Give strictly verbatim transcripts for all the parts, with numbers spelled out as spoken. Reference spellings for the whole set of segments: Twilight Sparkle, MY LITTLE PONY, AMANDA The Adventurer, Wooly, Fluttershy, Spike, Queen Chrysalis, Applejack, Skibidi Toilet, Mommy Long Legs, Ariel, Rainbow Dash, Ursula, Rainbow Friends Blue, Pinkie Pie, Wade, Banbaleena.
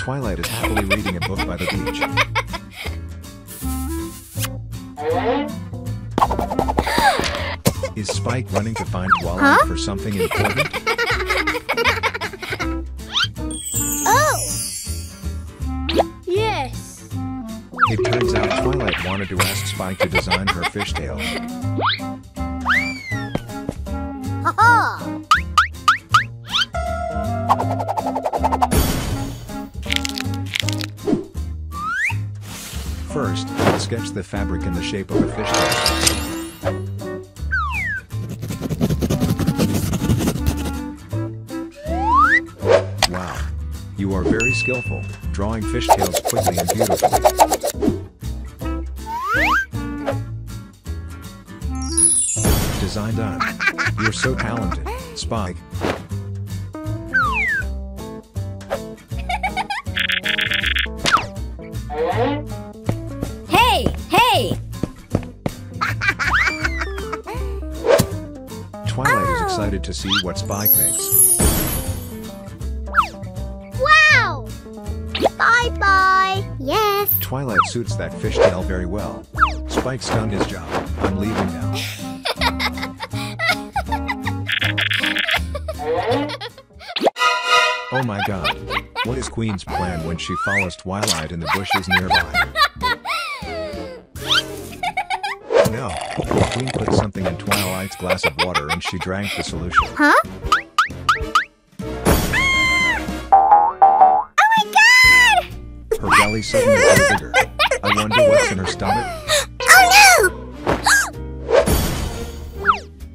Twilight is happily reading a book by the beach. Is Spike running to find Wally huh? for something important? Oh! Yes! It turns out Twilight wanted to ask Spike to design her fishtail. Ha-ha! First, sketch the fabric in the shape of a fishtail. Wow! You are very skillful, drawing fishtails quickly and beautifully. Design done. You're so talented, Spike. To see what Spike makes. Wow! Bye bye! Yes! Twilight suits that fishtail very well. Spike's done his job. I'm leaving now. Oh my god. What is Queen's plan when she follows Twilight in the bushes nearby? No. Queen put something in Twilight's glass of water and she drank the solution. Huh? Ah! Oh my god! Her belly suddenly grew bigger. I wonder what's in her stomach? Oh no!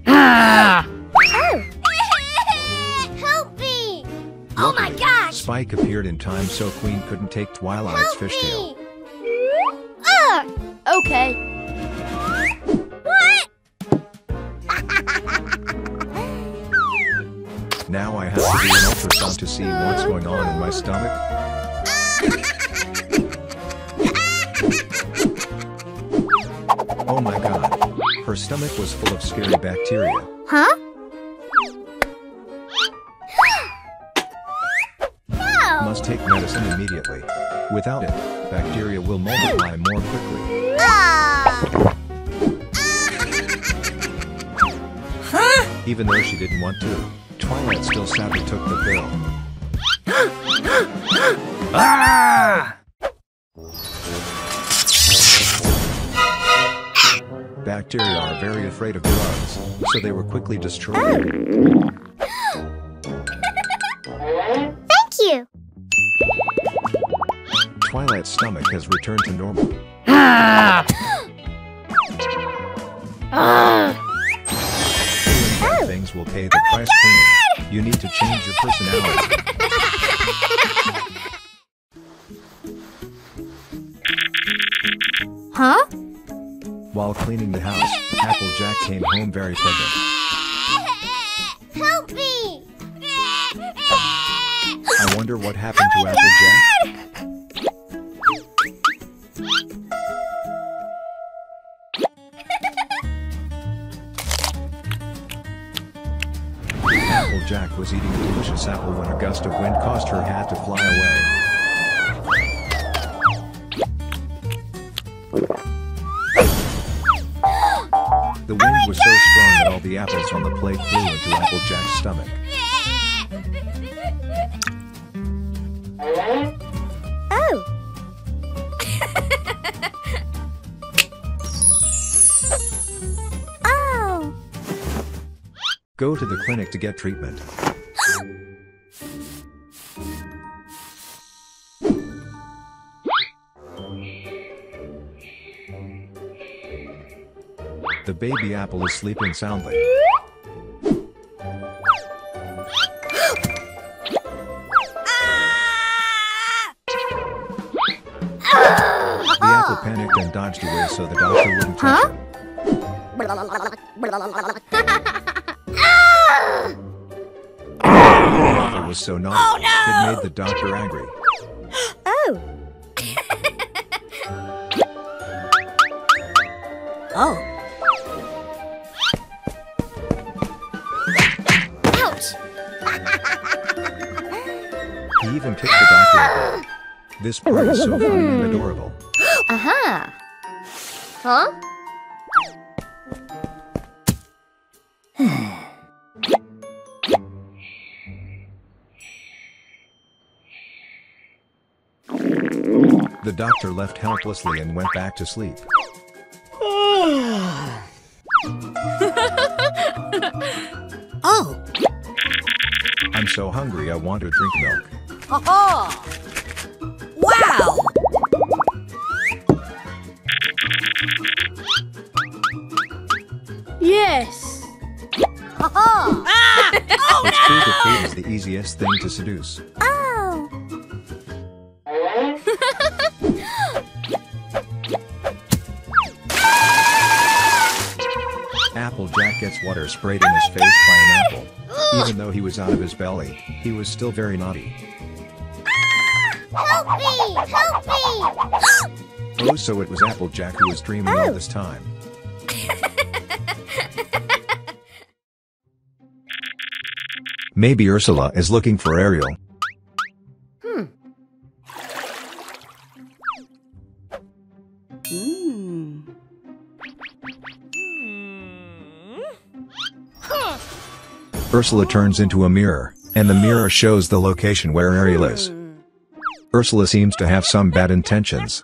Ah! Oh. Help me! Oh my gosh! Spike appeared in time so Queen couldn't take Twilight's fishtail. Ah! Okay. Now I have to do an ultrasound to see what's going on in my stomach. Oh my god. Her stomach was full of scary bacteria. Huh? No. Must take medicine immediately. Without it, bacteria will multiply more quickly. Ah. Huh? Even though she didn't want to, Twilight still sadly took the pill. Ah! Bacteria are very afraid of drugs, so they were quickly destroyed. Oh. Thank you! Twilight's stomach has returned to normal. Ah! Ah! Things will pay the oh price. Queen, you need to change your personality. Huh? While cleaning the house, Applejack came home very pregnant. Help me! I wonder what happened oh to Applejack. God! Jack was eating a delicious apple when a gust of wind caused her hat to fly away. The wind oh was God! so strong that all the apples on the plate flew into Applejack's stomach. Go to the clinic to get treatment. The baby apple is sleeping soundly. The apple panicked and dodged away so the doctor wouldn't touch her. Was so naughty, oh, no! It made the doctor angry. Oh. Oh. Ouch. He even kicked the doctor. This part is so funny and adorable. Aha! Huh? The doctor left helplessly and went back to sleep. Oh! I'm so hungry I want to drink milk. Oh! Wow! Yes! Oh! Ah! Oh no! It's true that food is the easiest thing to seduce. Oh! Applejack gets water sprayed in his face by an apple. Even though he was out of his belly, he was still very naughty. Help me! Help me! Oh, so it was Applejack who was dreaming oh. all this time. Maybe Ursula is looking for Ariel. Hmm. Mm. Huh. Ursula turns into a mirror, and the mirror shows the location where Ariel is. Ursula seems to have some bad intentions.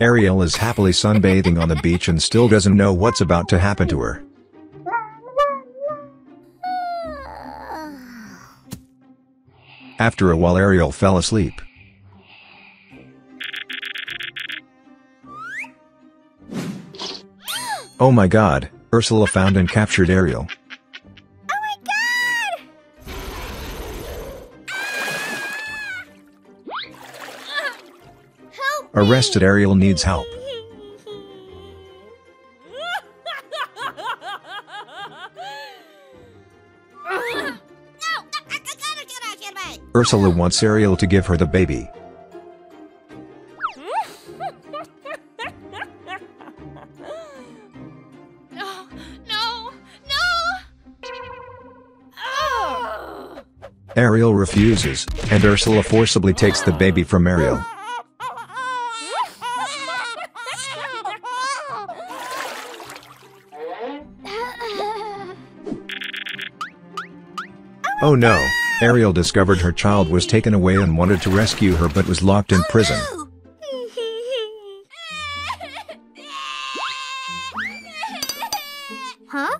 Ariel is happily sunbathing on the beach and still doesn't know what's about to happen to her. After a while, Ariel fell asleep. Oh my god, Ursula found and captured Ariel. Arrested Ariel needs help. Ursula wants Ariel to give her the baby. No, no, no. Ariel refuses, and Ursula forcibly takes the baby from Ariel. Oh no, Ariel discovered her child was taken away and wanted to rescue her but was locked in prison. Huh?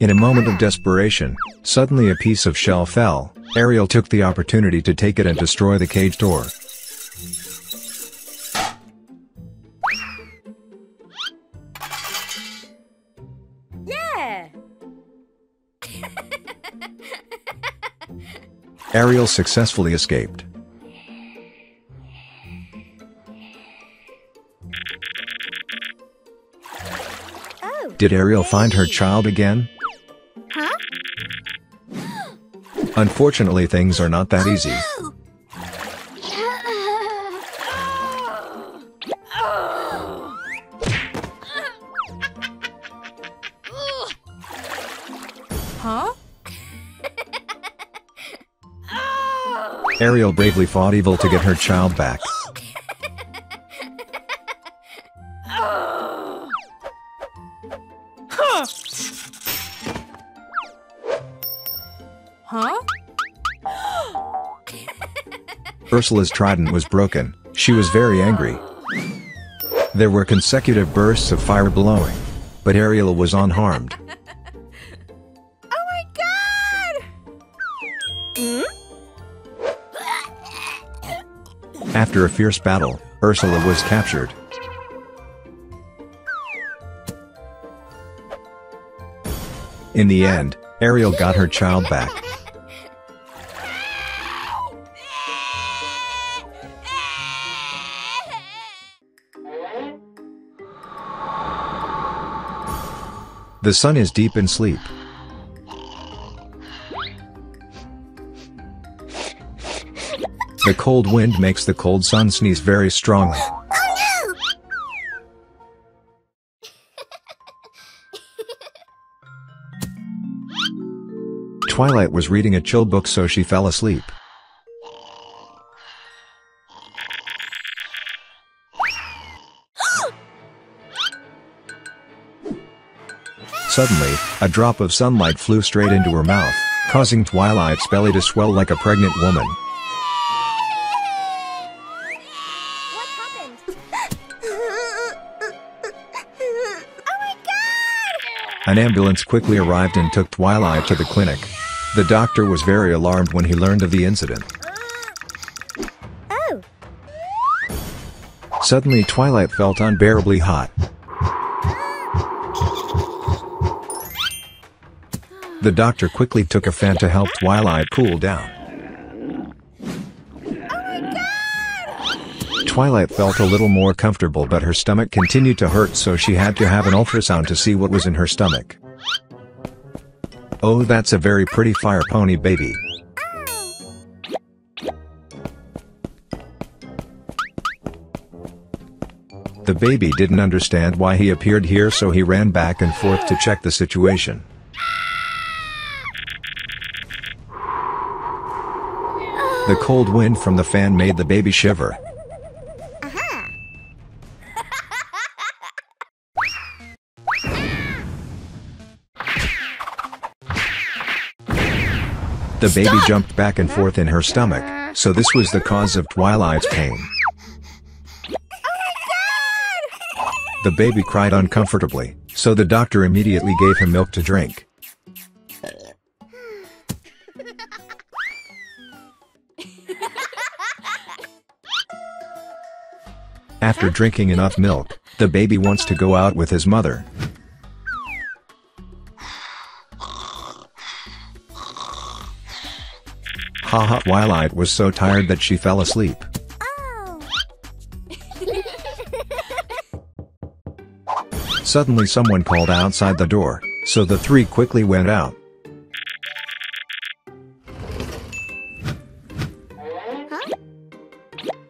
In a moment of desperation, suddenly a piece of shell fell. Ariel took the opportunity to take it and destroy the cage door. Ariel successfully escaped. Oh, did Ariel hey. find her child again? Huh? Unfortunately, things are not that oh, easy. No. Ariel bravely fought evil to get her child back. Huh? Ursula's trident was broken. She was very angry. There were consecutive bursts of fire blowing, but Ariel was unharmed. After a fierce battle, Ursula was captured. In the end, Ariel got her child back. The sun is deep in sleep. The cold wind makes the cold sun sneeze very strongly. Oh no! Twilight was reading a chill book, so she fell asleep. Suddenly, a drop of sunlight flew straight into her mouth, causing Twilight's belly to swell like a pregnant woman. An ambulance quickly arrived and took Twilight to the clinic. The doctor was very alarmed when he learned of the incident. Oh. Suddenly Twilight felt unbearably hot. The doctor quickly took a fan to help Twilight cool down. Twilight felt a little more comfortable, but her stomach continued to hurt, so she had to have an ultrasound to see what was in her stomach. Oh, that's a very pretty fire pony baby. The baby didn't understand why he appeared here, so he ran back and forth to check the situation. The cold wind from the fan made the baby shiver. The baby Stop! jumped back and forth in her stomach, so this was the cause of Twilight's pain. Oh my God! The baby cried uncomfortably, so the doctor immediately gave him milk to drink. After drinking enough milk, the baby wants to go out with his mother. Haha, Twilight was so tired that she fell asleep. Oh. Suddenly someone called outside the door, so the three quickly went out.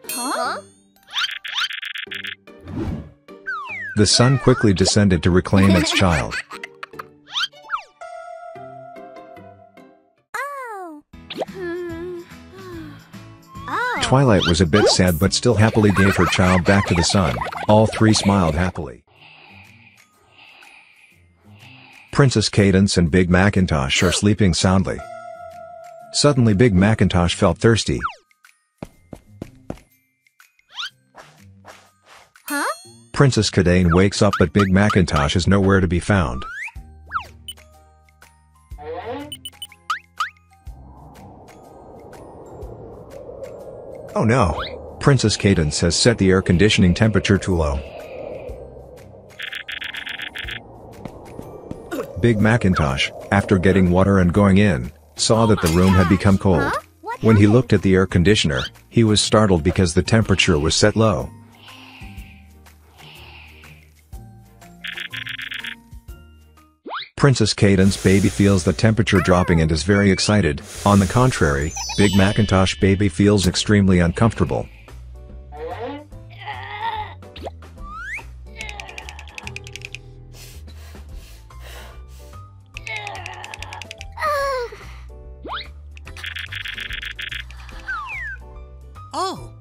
Huh? Huh? The sun quickly descended to reclaim its child. Twilight was a bit sad but still happily gave her child back to the sun. All three smiled happily. Princess Cadence and Big Macintosh are sleeping soundly. Suddenly Big Macintosh felt thirsty. Huh? Princess Cadence wakes up, but Big Macintosh is nowhere to be found. Oh no! Princess Cadence has set the air conditioning temperature too low. Big Macintosh, after getting water and going in, saw that the room had become cold. When he looked at the air conditioner, he was startled because the temperature was set low. Princess Cadence baby feels the temperature dropping and is very excited. On the contrary, Big Macintosh baby feels extremely uncomfortable. Oh.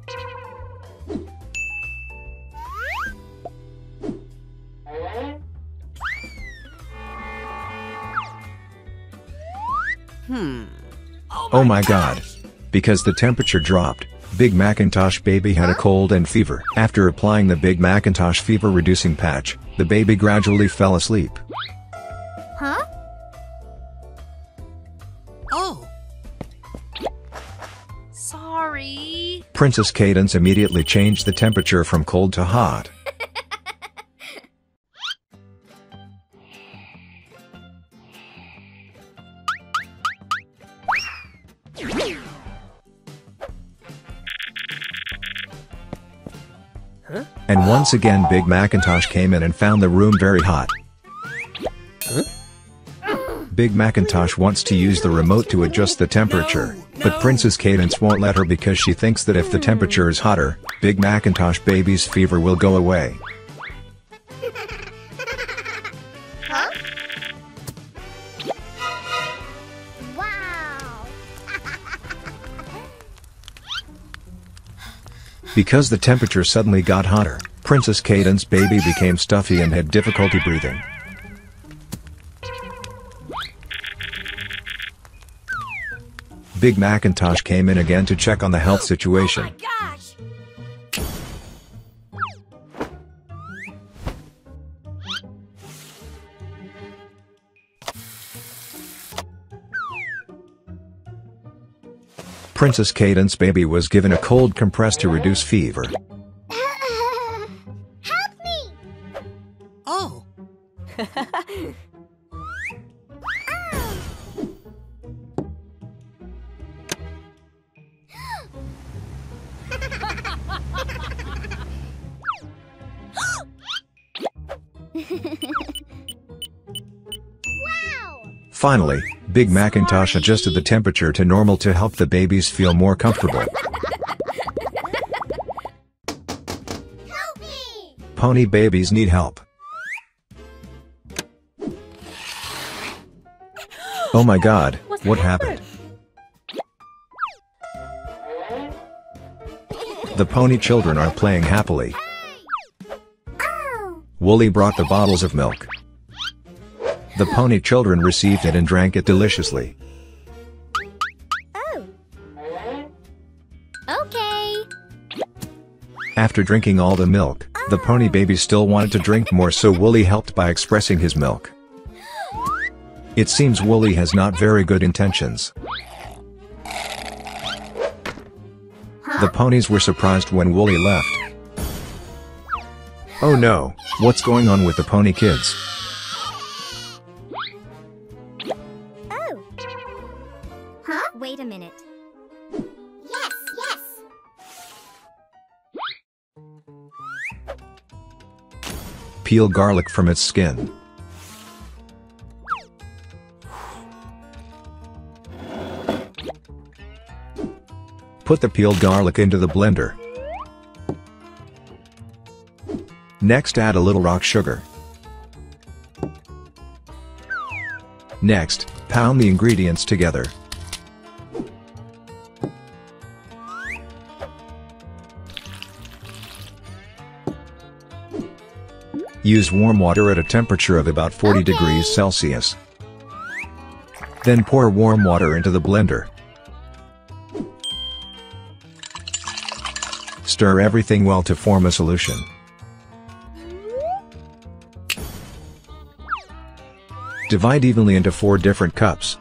Hmm. Oh, my oh my God! Because the temperature dropped, Big Macintosh baby had a cold and fever. After applying the Big Macintosh fever reducing patch, the baby gradually fell asleep. Huh? Oh. Sorry. Princess Cadence immediately changed the temperature from cold to hot. And once again Big Macintosh came in and found the room very hot. Huh? Big Macintosh wants to use the remote to adjust the temperature, but Princess Cadence won't let her because she thinks that if the temperature is hotter, Big Macintosh baby's fever will go away. Huh? Wow. Because the temperature suddenly got hotter, Princess Cadence's baby became stuffy and had difficulty breathing. Big Macintosh came in again to check on the health situation. Oh Princess Cadence baby was given a cold compress to reduce fever. Help me! Oh. Finally, Big Macintosh adjusted the temperature to normal to help the babies feel more comfortable. Help me! Pony babies need help. Oh my god, what happened? The pony children are playing happily. Wooly brought the bottles of milk. The pony children received it and drank it deliciously. Oh. Okay. After drinking all the milk, the pony baby still wanted to drink more, so Wooly helped by expressing his milk. It seems Wooly has not very good intentions. The ponies were surprised when Wooly left. Oh no, what's going on with the pony kids? Wait a minute. Yes, yes. Peel garlic from its skin. Put the peeled garlic into the blender. Next, add a little rock sugar. Next, pound the ingredients together. Use warm water at a temperature of about forty okay. degrees Celsius. Then pour warm water into the blender. Stir everything well to form a solution. Divide evenly into four different cups.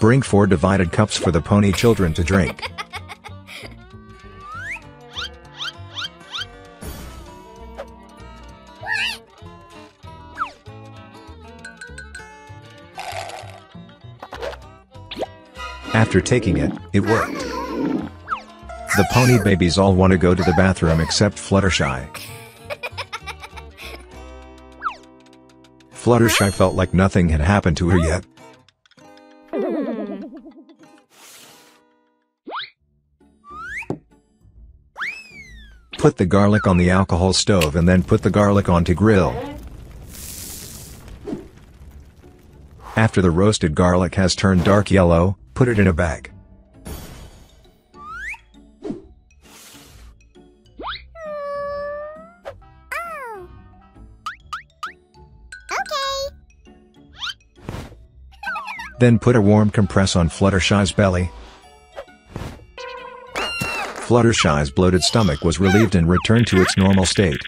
Bring four divided cups for the pony children to drink. After taking it, it worked. The pony babies all want to go to the bathroom except Fluttershy. Fluttershy felt like nothing had happened to her yet. Put the garlic on the alcohol stove and then put the garlic on to grill. After the roasted garlic has turned dark yellow, put it in a bag. Oh. Okay. Then put a warm compress on Fluttershy's belly. Fluttershy's bloated stomach was relieved and returned to its normal state.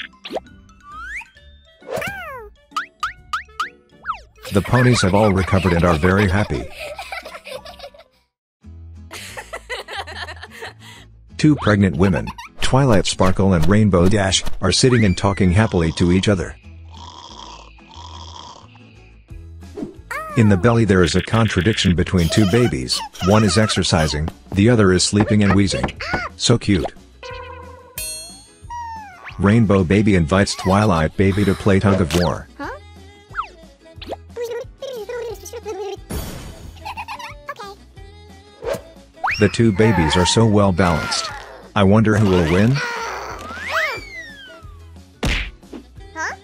The ponies have all recovered and are very happy. Two pregnant women, Twilight Sparkle and Rainbow Dash, are sitting and talking happily to each other. In the belly there is a contradiction between two babies, one is exercising, the other is sleeping and wheezing. So cute. Rainbow Baby invites Twilight Baby to play tug of war. Huh? Okay. The two babies are so well balanced. I wonder who will win? Huh?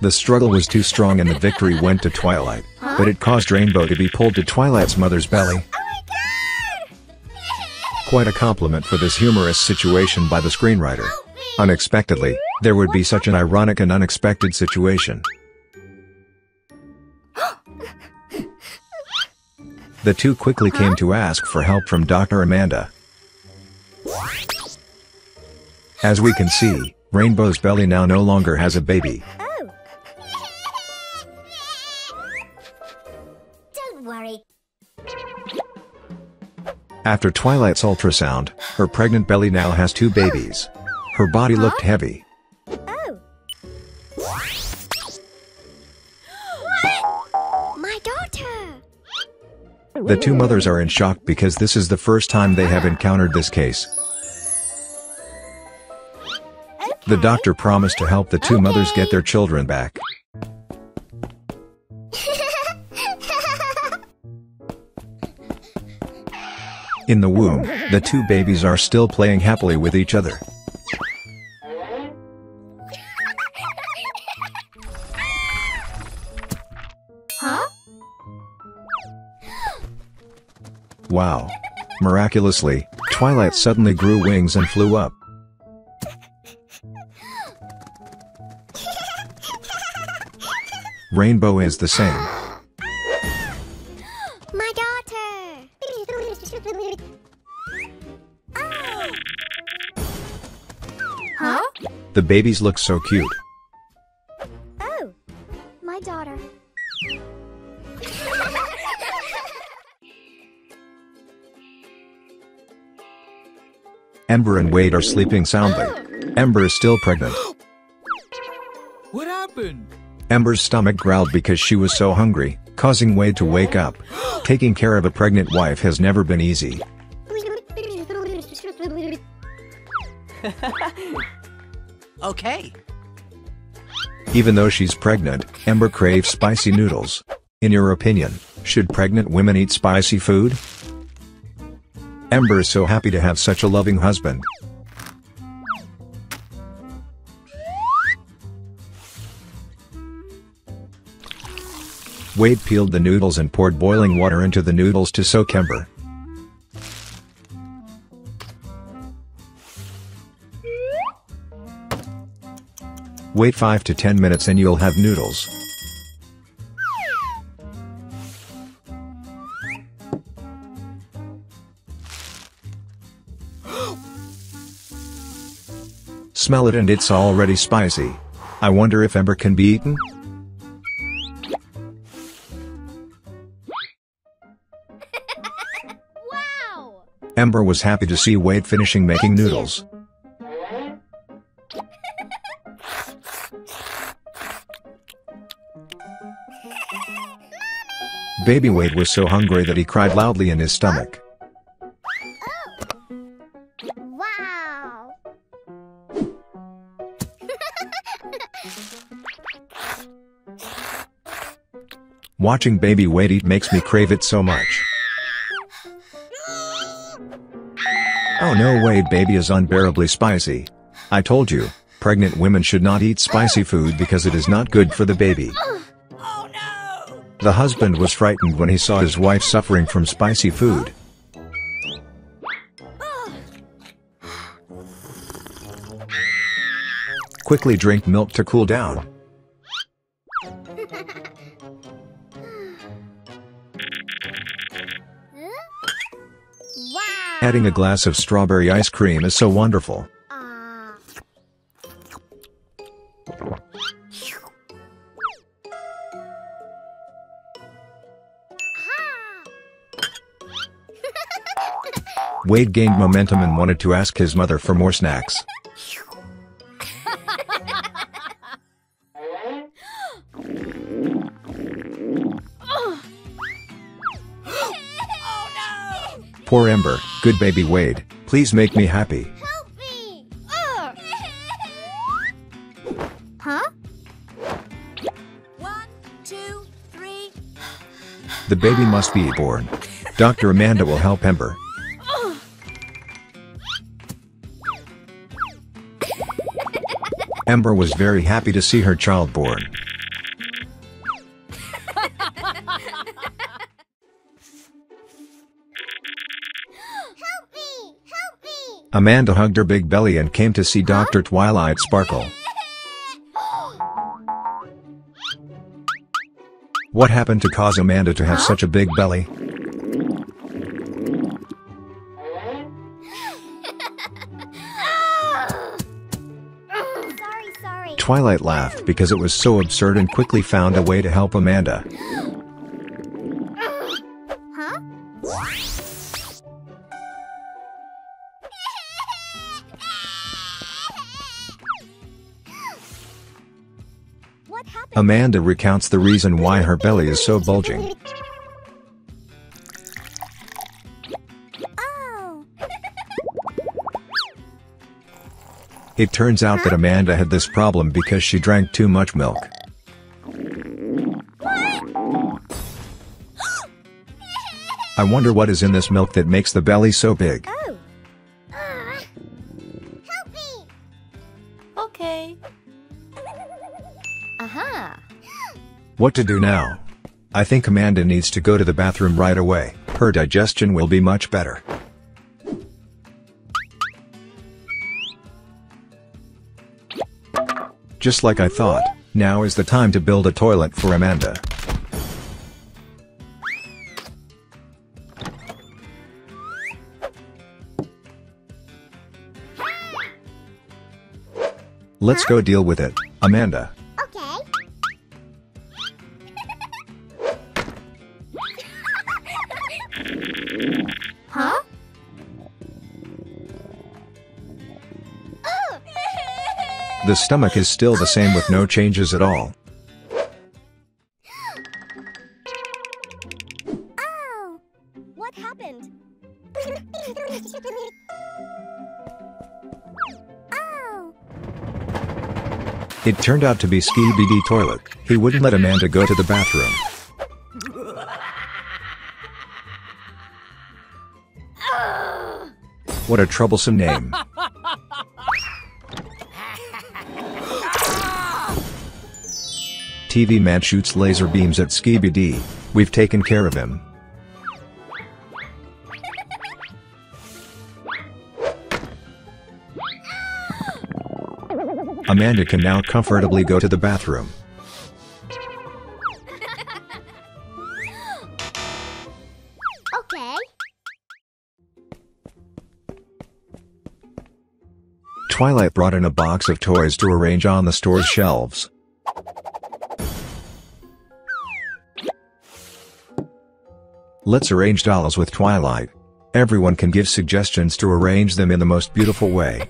The struggle was too strong and the victory went to Twilight, huh? But it caused Rainbow to be pulled to Twilight's mother's belly. Oh my God! Quite a compliment for this humorous situation by the screenwriter. Unexpectedly, there would be such an ironic and unexpected situation. The two quickly came to ask for help from Doctor Amanda. As we can see, Rainbow's belly now no longer has a baby. Oh. Don't worry. After Twilight's ultrasound, her pregnant belly now has two babies. Her body looked heavy. Oh. What? My daughter! The two mothers are in shock because this is the first time they have encountered this case. Okay. The doctor promised to help the two okay. mothers get their children back. In the womb, the two babies are still playing happily with each other. Wow. Miraculously, Twilight suddenly grew wings and flew up. Rainbow is the same. My daughter! Oh. Huh? The babies look so cute. Oh, my daughter. Ember and Wade are sleeping soundly. Ember is still pregnant. What happened? Ember's stomach growled because she was so hungry, causing Wade to wake up. Taking care of a pregnant wife has never been easy. Okay. Even though she's pregnant, Ember craves spicy noodles. In your opinion, should pregnant women eat spicy food? Ember is so happy to have such a loving husband. Wade peeled the noodles and poured boiling water into the noodles to soak Ember. Wait five to ten minutes and you'll have noodles. Smell it and it's already spicy. I wonder if Ember can be eaten? Wow! Ember was happy to see Wade finishing making noodles. Baby Wade was so hungry that he cried loudly in his stomach. Watching baby Wade eat makes me crave it so much. Oh no, Wade baby is unbearably spicy. I told you, pregnant women should not eat spicy food because it is not good for the baby. Oh no! The husband was frightened when he saw his wife suffering from spicy food. Quickly drink milk to cool down. Adding a glass of strawberry ice cream is so wonderful. Uh. Wade gained momentum and wanted to ask his mother for more snacks. Poor Ember, good baby Wade, please make me happy. Help me. Uh. Huh? One, two, three. The baby must be born. Doctor Amanda will help Ember. Uh. Ember was very happy to see her child born. Amanda hugged her big belly and came to see Doctor Twilight Sparkle. What happened to cause Amanda to have such a big belly? Twilight laughed because it was so absurd and quickly found a way to help Amanda. Huh? What happened? Amanda recounts the reason why her belly is so bulging. It turns out that Amanda had this problem because she drank too much milk. I wonder what is in this milk that makes the belly so big. Oh. Uh, help me. Okay. Aha. What to do now? I think Amanda needs to go to the bathroom right away. Her digestion will be much better. Just like I thought, now is the time to build a toilet for Amanda. Let's go deal with it, Amanda. Okay. Huh? The stomach is still the same with no changes at all. Oh, what happened? Oh. It turned out to be Skibidi Toilet. He wouldn't let Amanda go to the bathroom. What a troublesome name. T V Man shoots laser beams at Skibidi. We've taken care of him. Amanda can now comfortably go to the bathroom. Okay. Twilight brought in a box of toys to arrange on the store's shelves. Let's arrange dolls with Twilight. Everyone can give suggestions to arrange them in the most beautiful way.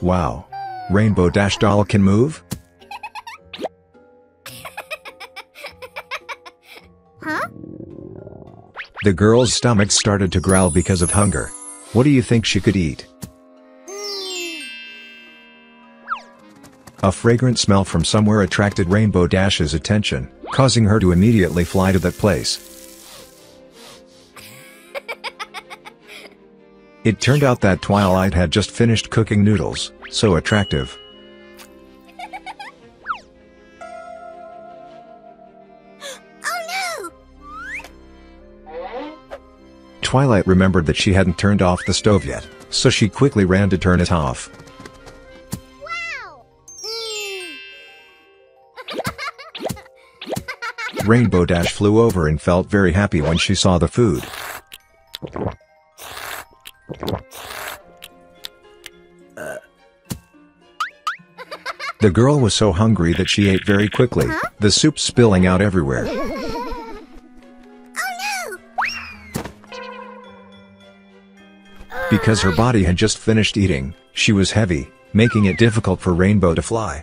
Wow! Rainbow Dash doll can move? Huh? The girl's stomach started to growl because of hunger. What do you think she could eat? A fragrant smell from somewhere attracted Rainbow Dash's attention, causing her to immediately fly to that place. It turned out that Twilight had just finished cooking noodles, so attractive. Oh no! Twilight remembered that she hadn't turned off the stove yet, so she quickly ran to turn it off. Rainbow Dash flew over and felt very happy when she saw the food. Uh. The girl was so hungry that she ate very quickly, huh? The soup spilling out everywhere. Oh, no! Because her body had just finished eating, she was heavy, making it difficult for Rainbow to fly.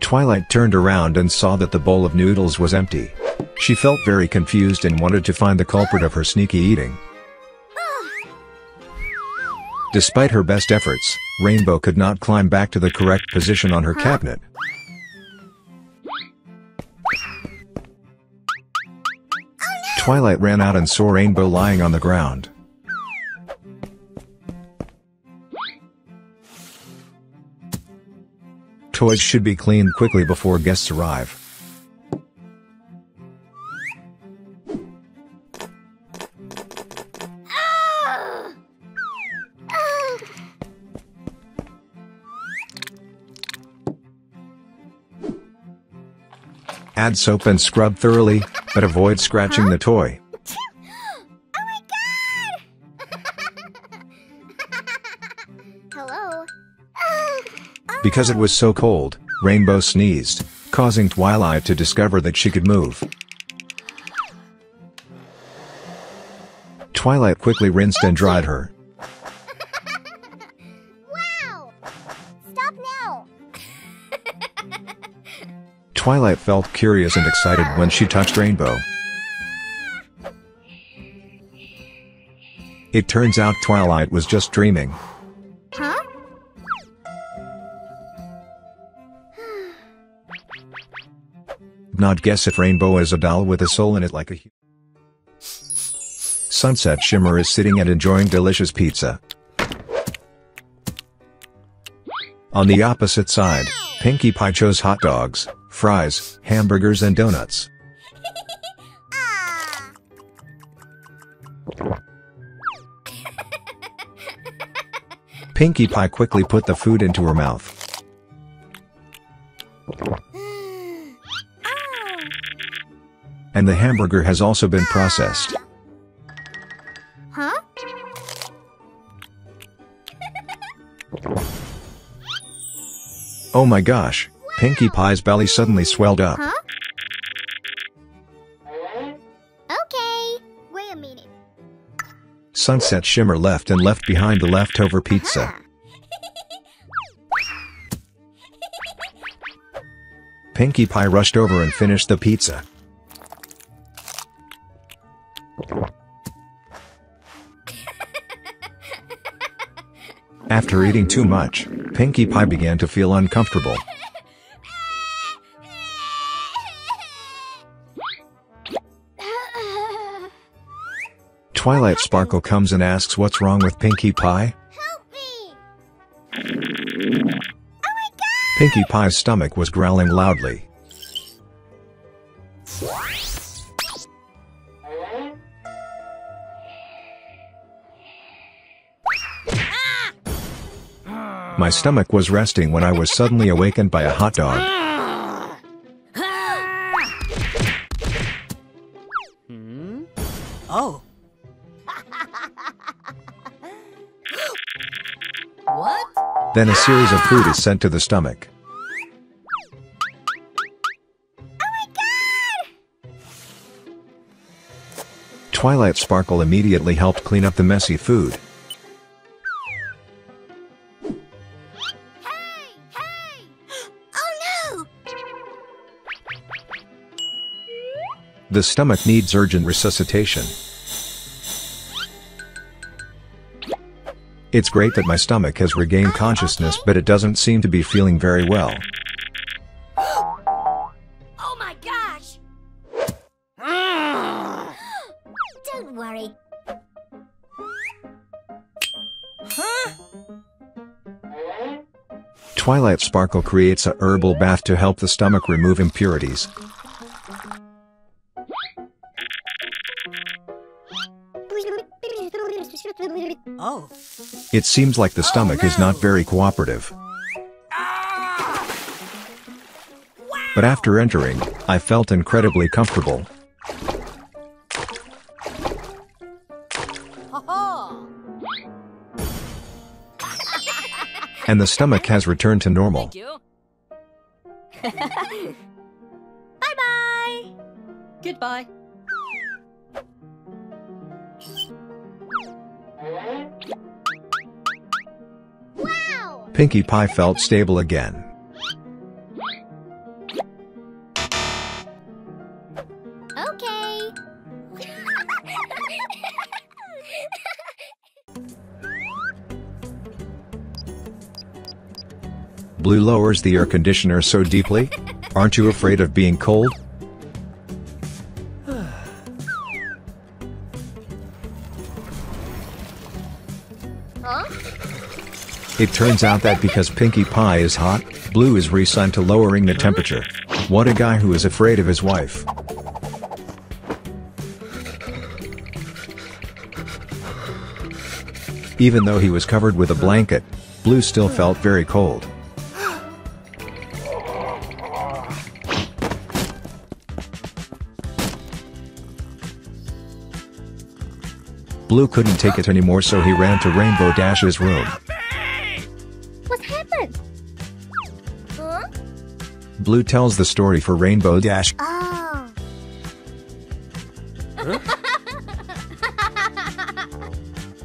Twilight turned around and saw that the bowl of noodles was empty. She felt very confused and wanted to find the culprit of her sneaky eating. Despite her best efforts, Rainbow could not climb back to the correct position on her cabinet. Twilight ran out and saw Rainbow lying on the ground. Toys should be cleaned quickly before guests arrive. Add soap and scrub thoroughly, but avoid scratching huh? the toy. Oh my God! Hello? Oh. Because it was so cold, Rainbow sneezed, causing Twilight to discover that she could move. Twilight quickly rinsed and dried her. Twilight felt curious and excited when she touched Rainbow. It turns out Twilight was just dreaming. Huh? Not guess if Rainbow is a doll with a soul in it like a human. Sunset Shimmer is sitting and enjoying delicious pizza. On the opposite side, Pinkie Pie chose hot dogs, fries, hamburgers and donuts. Pinkie Pie quickly put the food into her mouth. And the hamburger has also been processed. Huh? Oh my gosh! Pinkie Pie's belly suddenly swelled up. Huh? Okay, wait a minute. Sunset Shimmer left and left behind the leftover pizza. Pinkie Pie rushed over and finished the pizza. After eating too much, Pinkie Pie began to feel uncomfortable. Twilight Sparkle comes and asks what's wrong with Pinkie Pie. Help me. Oh my God! Pinkie Pie's stomach was growling loudly. Ah! My stomach was resting when I was suddenly awakened by a hot dog. Ah! Ah! Hmm? Oh. What? Then a series of food is sent to the stomach. Oh my God! Twilight Sparkle immediately helped clean up the messy food. Hey! Hey! Oh no! The stomach needs urgent resuscitation. It's great that my stomach has regained consciousness, but it doesn't seem to be feeling very well. Oh my gosh! Don't worry. Huh? Twilight Sparkle creates a herbal bath to help the stomach remove impurities. Oh. It seems like the stomach oh, no. is not very cooperative. Ah! Wow. But after entering, I felt incredibly comfortable. Oh. And the stomach has returned to normal. Bye-bye! Goodbye. Wow! Pinkie Pie felt stable again. Okay. Blue lowers the air conditioner so deeply. Aren't you afraid of being cold? It turns out that because Pinkie Pie is hot, blue is resigned to lowering the temperature. What a guy who is afraid of his wife. Even though he was covered with a blanket, Blue still felt very cold. Blue couldn't take it anymore, so he ran to Rainbow Dash's room. What happened? Huh? Blue tells the story for Rainbow Dash. Oh.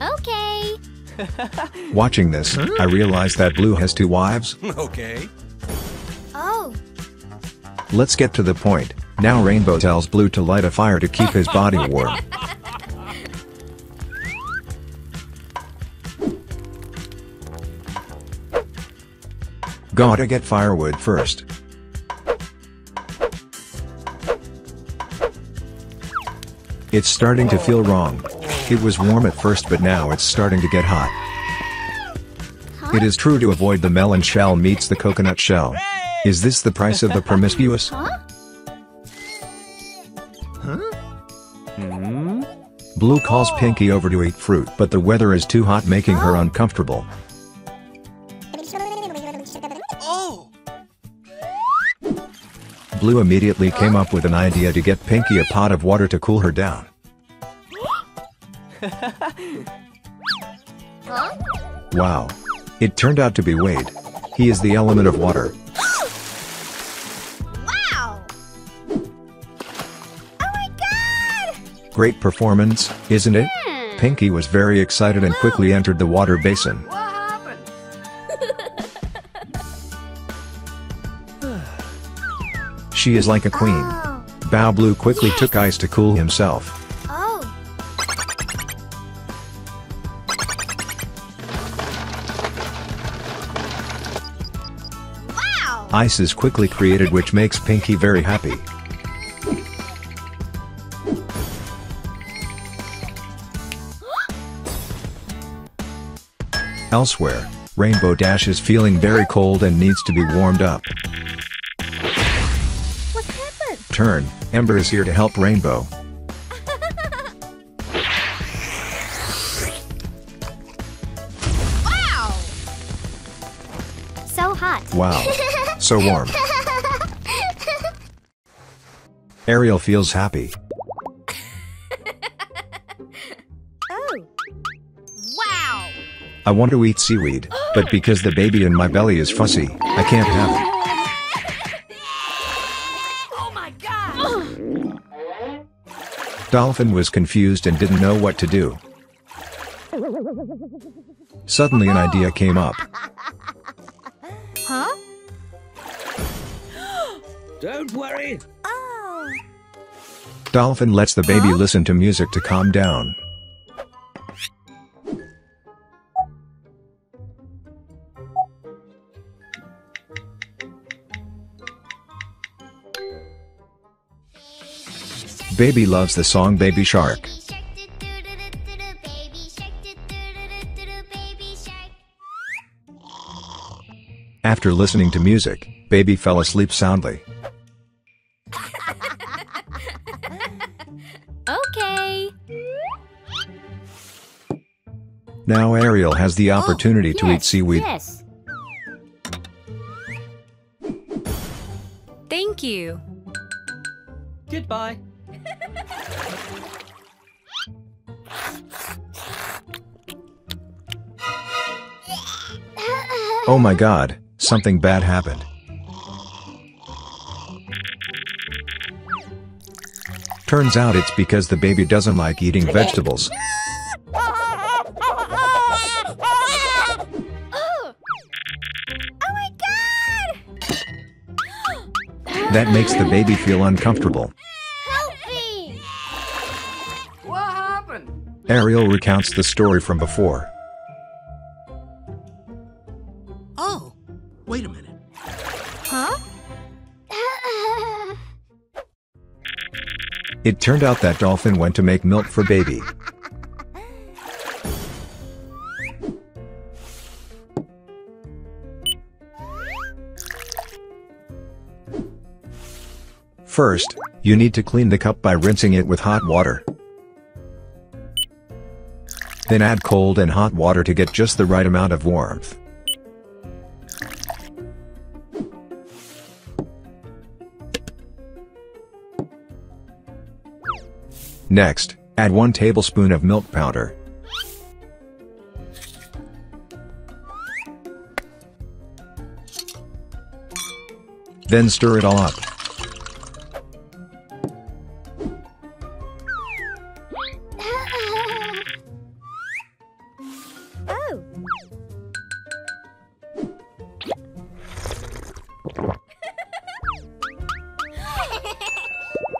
Okay. Watching this, I realized that Blue has two wives. Okay. Oh. Let's get to the point. Now Rainbow tells Blue to light a fire to keep his body warm. Gotta get firewood first. It's starting to feel wrong. It was warm at first, but now it's starting to get hot. Huh? It is true to avoid the melon shell meets the coconut shell. Is this the price of the promiscuous? Huh? Huh? Hmm? Blue calls Pinkie over to eat fruit, but the weather is too hot, making her uncomfortable. Blue immediately came up with an idea to get Pinkie a pot of water to cool her down. Wow. It turned out to be Wade. He is the element of water. Wow! Oh my god! Great performance, isn't it? Pinkie was very excited and quickly entered the water basin. She is like a queen. Oh. Bao Blue quickly yes. took ice to cool himself. Oh. Wow. Ice is quickly created, which makes Pinkie very happy. Elsewhere, Rainbow Dash is feeling very cold and needs to be warmed up. Turn, Ember is here to help Rainbow. Wow! So hot. Wow. So warm. Ariel feels happy. Oh. Wow! I want to eat seaweed, but because the baby in my belly is fussy, I can't have it. Dolphin was confused and didn't know what to do. Suddenly an idea came up. Huh? Don't worry. Oh. Dolphin lets the baby huh? listen to music to calm down. Baby loves the song Baby Shark. After listening to music, Baby fell asleep soundly. Okay. Now Ariel has the opportunity oh, yes, to eat seaweed. Yes. Thank you. Goodbye. Oh my god, something bad happened. Turns out it's because the baby doesn't like eating vegetables. Oh my god! That makes the baby feel uncomfortable. Ariel recounts the story from before. Oh, wait a minute. Huh? It turned out that Dolphin went to make milk for Baby. First, you need to clean the cup by rinsing it with hot water. Then add cold and hot water to get just the right amount of warmth. Next, add one tablespoon of milk powder. Then stir it all up. Oh.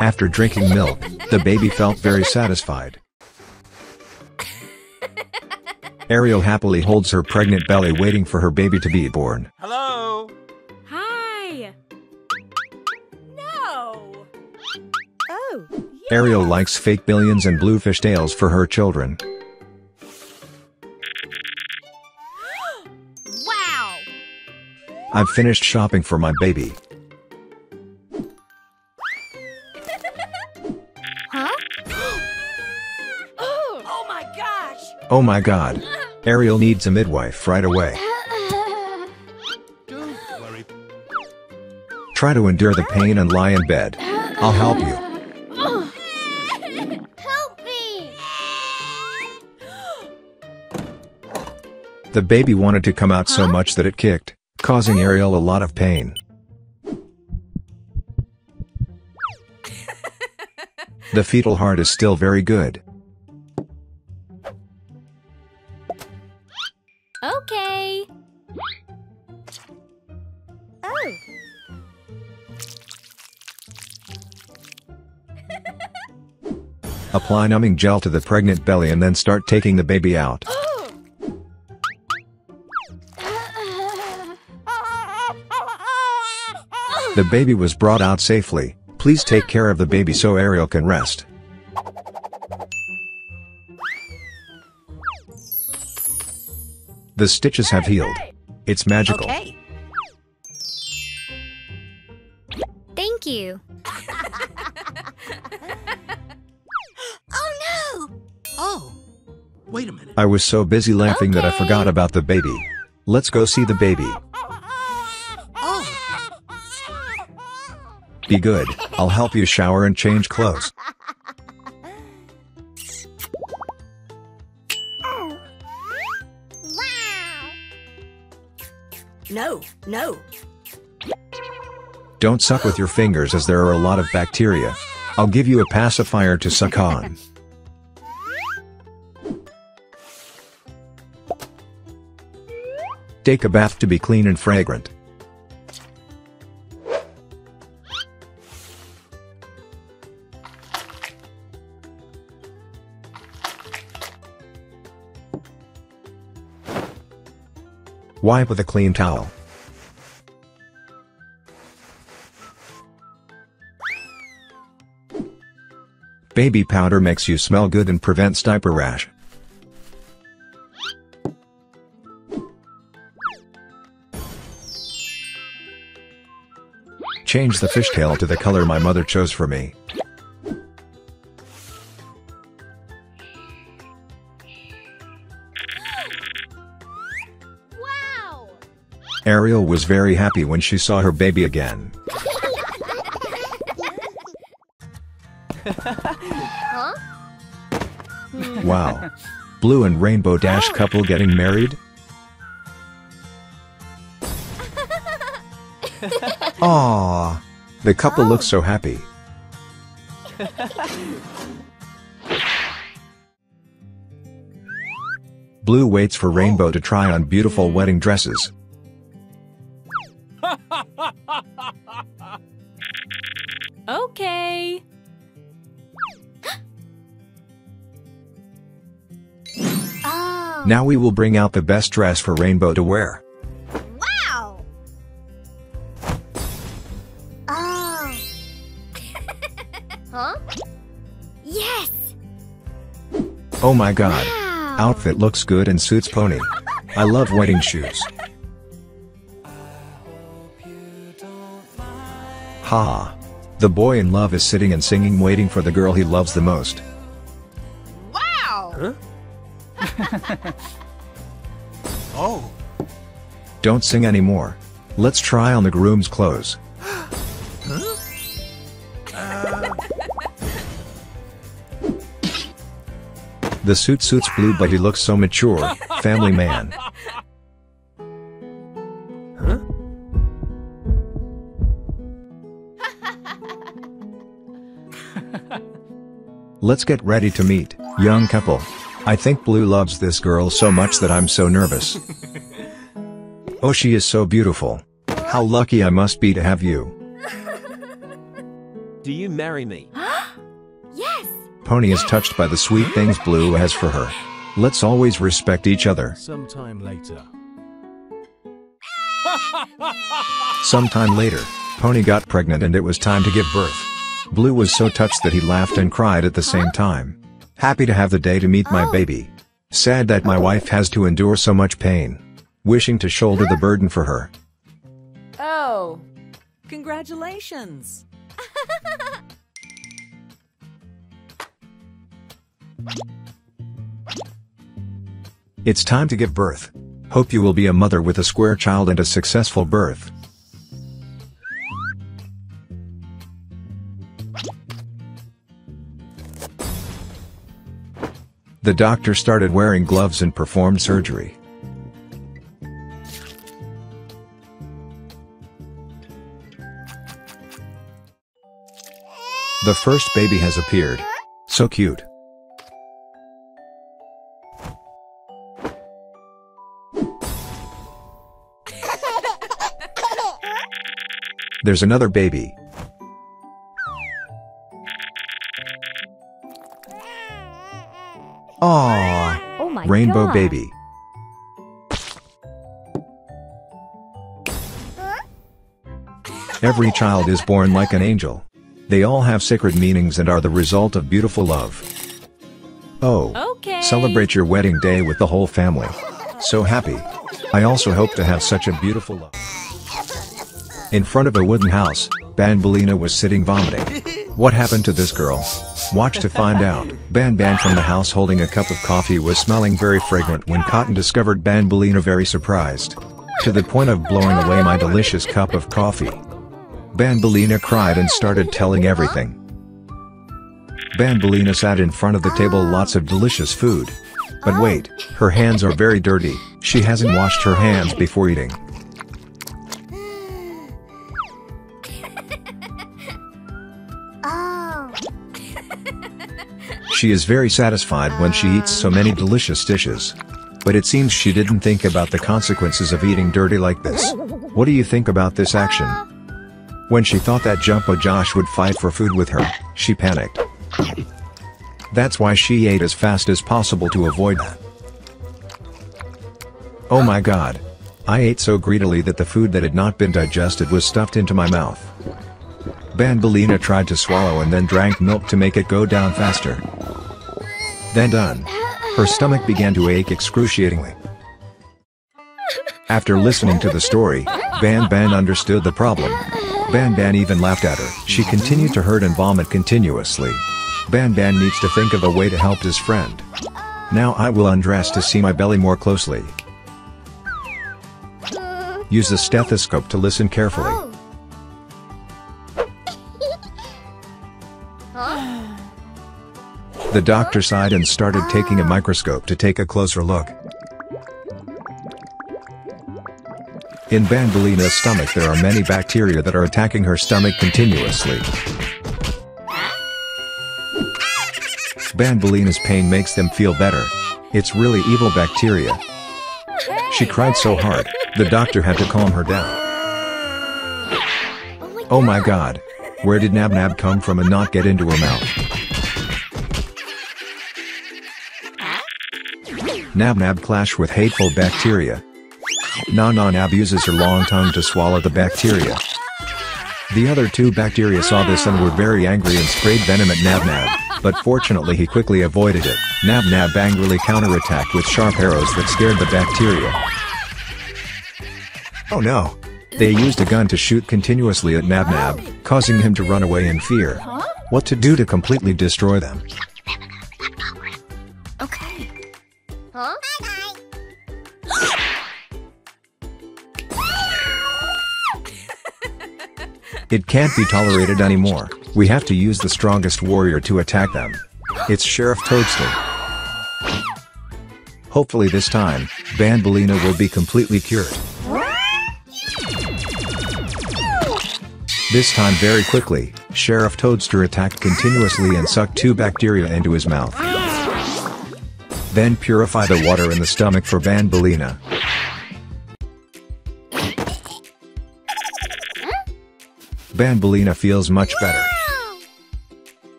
After drinking milk, the baby felt very satisfied. Ariel happily holds her pregnant belly waiting for her baby to be born. Hello. Hi. No. Oh. Yeah. Ariel likes fake billions and blue fish tails for her children. Wow. I've finished shopping for my baby. Oh my god. Ariel needs a midwife right away. Don't worry. Try to endure the pain and lie in bed. I'll help you. Oh. Help me. The baby wanted to come out so much that it kicked, causing Ariel a lot of pain. The fetal heart is still very good. Okay. Oh. Apply numbing gel to the pregnant belly and then start taking the baby out. The baby was brought out safely. Please take care of the baby so Ariel can rest. The stitches have healed. It's magical. Okay. Thank you. Oh no! Oh. Wait a minute. I was so busy laughing okay. that I forgot about the baby. Let's go see the baby. Oh. Be good. I'll help you shower and change clothes. No, no. Don't suck with your fingers as there are a lot of bacteria. I'll give you a pacifier to suck on. Take a bath to be clean and fragrant. Wipe with a clean towel. Baby powder makes you smell good and prevents diaper rash. Change the fishtail to the color my mother chose for me. Ariel was very happy when she saw her baby again. Huh? Wow. Blue and Rainbow Dash couple getting married? Aww. The couple looks so happy. Blue waits for Rainbow to try on beautiful wedding dresses. Okay. Oh. Now we will bring out the best dress for Rainbow to wear. Wow. Oh. Huh? Yes. Oh my god. Wow. Outfit looks good and suits Pony. I love wedding shoes. Ha! The boy in love is sitting and singing, waiting for the girl he loves the most. Wow! Huh? Oh. Don't sing anymore. Let's try on the groom's clothes. Huh? Uh... The suit suits blue, but he looks so mature. Family man. Huh? Let's get ready to meet, young couple. I think Blue loves this girl so much that I'm so nervous. Oh, she is so beautiful. How lucky I must be to have you. Do you marry me? Yes! Pony is touched by the sweet things Blue has for her. Let's always respect each other. Sometime later. Sometime later, Pony got pregnant and it was time to give birth. Blue was so touched that he laughed and cried at the same time. Happy to have the day to meet my baby. Sad that my wife has to endure so much pain. Wishing to shoulder the burden for her. Oh, congratulations. It's time to give birth. Hope you will be a mother with a square child and a successful birth. The doctor started wearing gloves and performed surgery. The first baby has appeared. So cute. There's another baby. Aww, oh my Rainbow God. Baby. Every child is born like an angel. They all have sacred meanings and are the result of beautiful love. Oh, okay. Celebrate your wedding day with the whole family. So happy. I also hope to have such a beautiful love. In front of a wooden house, Banbaleena was sitting vomiting. What happened to this girl? Watch to find out. Ban Ban from the house holding a cup of coffee was smelling very fragrant when Cotton discovered Banbaleena, very surprised. To the point of blowing away my delicious cup of coffee. Banbaleena cried and started telling everything. Banbaleena sat in front of the table, lots of delicious food. But wait, her hands are very dirty, she hasn't washed her hands before eating. She is very satisfied when she eats so many delicious dishes. But it seems she didn't think about the consequences of eating dirty like this. What do you think about this action? When she thought that Jumbo Josh would fight for food with her, she panicked. That's why she ate as fast as possible to avoid that. Oh my God! I ate so greedily that the food that had not been digested was stuffed into my mouth. Banbaleena tried to swallow and then drank milk to make it go down faster. Then done. Her stomach began to ache excruciatingly. After listening to the story, Ban Ban understood the problem. Ban Ban even laughed at her. She continued to hurt and vomit continuously. Ban Ban needs to think of a way to help his friend. Now I will undress to see my belly more closely. Use the stethoscope to listen carefully. The doctor sighed and started taking a microscope to take a closer look. In Banbaleena's stomach there are many bacteria that are attacking her stomach continuously. Banbaleena's pain makes them feel better. It's really evil bacteria. She cried so hard, the doctor had to calm her down. Oh my God! Where did Nab Nab come from and not get into her mouth? Nab Nab clash with hateful bacteria. Na Na Nab uses her long tongue to swallow the bacteria. The other two bacteria saw this and were very angry and sprayed venom at Nab Nab, but fortunately he quickly avoided it. Nab Nab angrily counterattacked with sharp arrows that scared the bacteria. Oh no! They used a gun to shoot continuously at Nab Nab, causing him to run away in fear. What to do to completely destroy them? Okay. Huh? It can't be tolerated anymore. We have to use the strongest warrior to attack them. It's Sheriff Toadstool. Hopefully this time, Banbaleena will be completely cured. This time very quickly, Sheriff Toadster attacked continuously and sucked two bacteria into his mouth. Then purify the water in the stomach for Banbaleena. Banbaleena feels much better.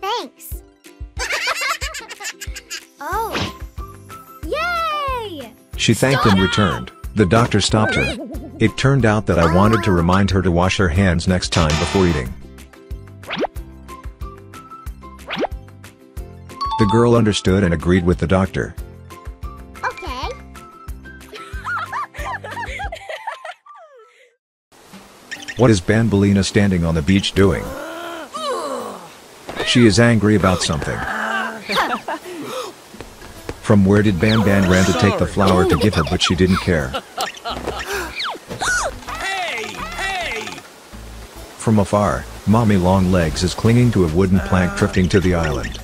Thanks. Oh. Yay! She thanked and returned. The doctor stopped her. It turned out that I wanted to remind her to wash her hands next time before eating. The girl understood and agreed with the doctor. Okay. What is Banbaleena standing on the beach doing? She is angry about something. From where did Ban Ban ran to take the flower to give her, but she didn't care. From afar, Mommy Long Legs is clinging to a wooden plank drifting to the island.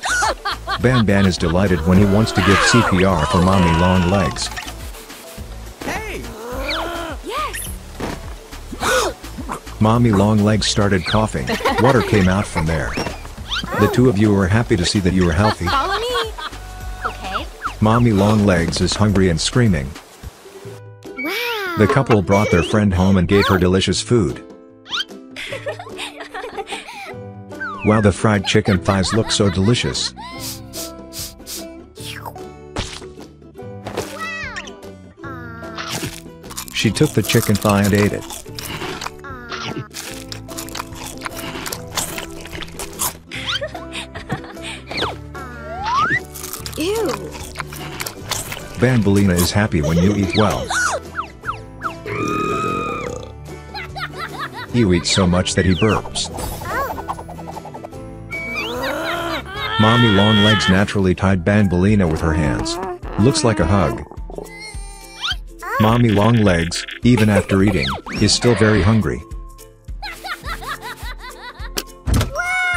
Ban Ban is delighted when he wants to give C P R for Mommy Long Legs. Hey. Yes. Mommy Long Legs started coughing. Water came out from there. The two of you are happy to see that you are healthy. Follow me. Okay. Mommy Long Legs is hungry and screaming. Wow. The couple brought their friend home and gave her delicious food. Wow, the fried chicken thighs look so delicious. She took the chicken thigh and ate it. Ew. Banbaleena is happy when you eat well. You eat so much that he burps. Mommy Long Legs naturally tied Banbaleena with her hands. Looks like a hug. Mommy Long Legs, even after eating, is still very hungry.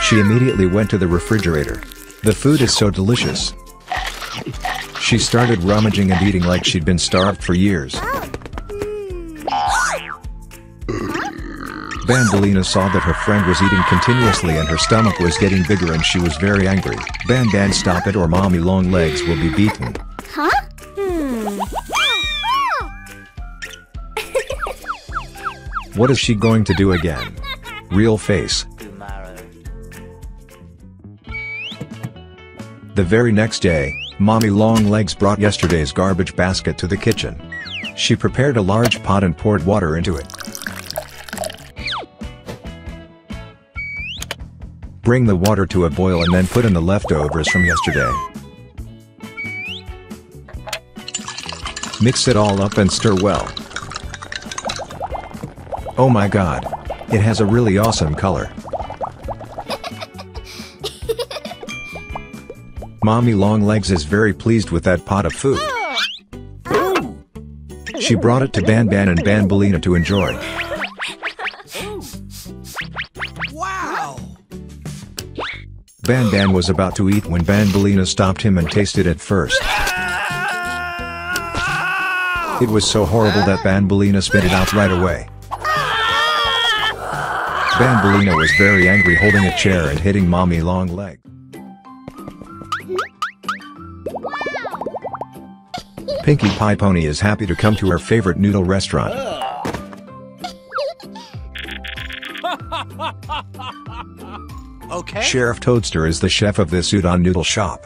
She immediately went to the refrigerator. The food is so delicious. She started rummaging and eating like she'd been starved for years. Banbaleena saw that her friend was eating continuously and her stomach was getting bigger and she was very angry. Ban Ban, stop it or Mommy Long Legs will be beaten. Huh? What is she going to do again? Real face. The very next day, Mommy Long Legs brought yesterday's garbage basket to the kitchen. She prepared a large pot and poured water into it. Bring the water to a boil and then put in the leftovers from yesterday. Mix it all up and stir well. Oh my god! It has a really awesome color. Mommy Long Legs is very pleased with that pot of food. She brought it to Ban Ban and Banbaleena to enjoy. Wow! Ban Ban was about to eat when Banbaleena stopped him and tasted it first. It was so horrible that Banbaleena spit it out right away. Banbaleena was very angry, holding a chair and hitting Mommy Long Leg. Pinkie Pie Pony is happy to come to her favorite noodle restaurant. Okay. Sheriff Toadster is the chef of this udon noodle shop.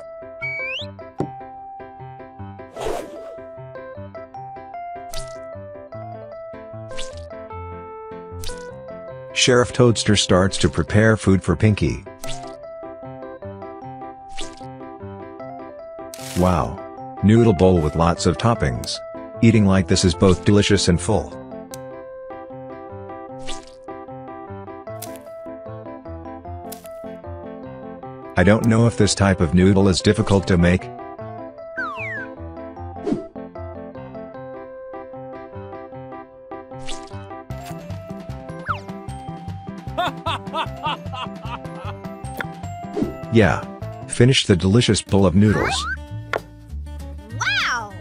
Sheriff Toadster starts to prepare food for Pinkie. Wow! Noodle bowl with lots of toppings. Eating like this is both delicious and full. I don't know if this type of noodle is difficult to make. Yeah. Finish the delicious bowl of noodles. Wow!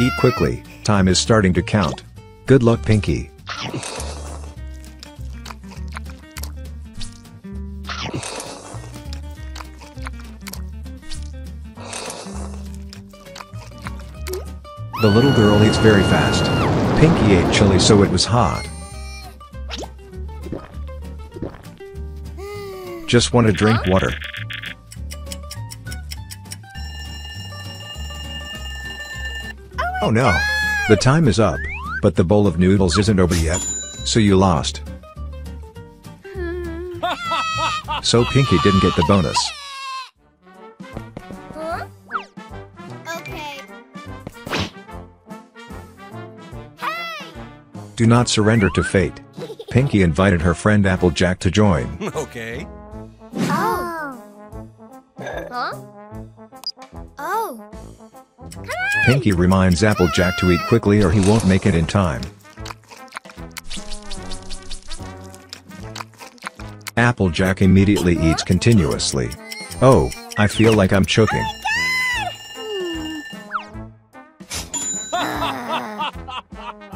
Eat quickly, time is starting to count. Good luck, Pinkie. The little girl eats very fast. Pinkie ate chili so it was hot. Just want to drink water. Oh no! The time is up. But the bowl of noodles isn't over yet, so you lost. So Pinkie didn't get the bonus. Huh? Okay. Hey! Do not surrender to fate. Pinkie invited her friend Applejack to join. Okay. Oh. Huh? Oh. Pinkie reminds Applejack to eat quickly or he won't make it in time. Applejack immediately eats continuously. Oh, I feel like I'm choking.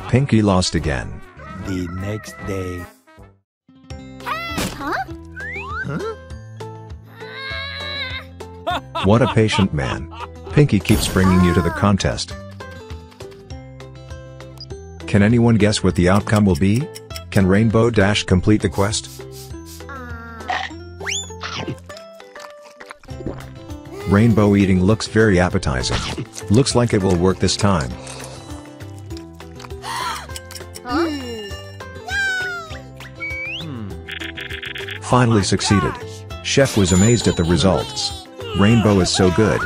Pinkie lost again. The next day. Huh? Huh? What a patient man. Pinkie keeps bringing you to the contest. Can anyone guess what the outcome will be? Can Rainbow Dash complete the quest? Rainbow eating looks very appetizing. Looks like it will work this time. Finally succeeded. Chef was amazed at the results. Rainbow is so good.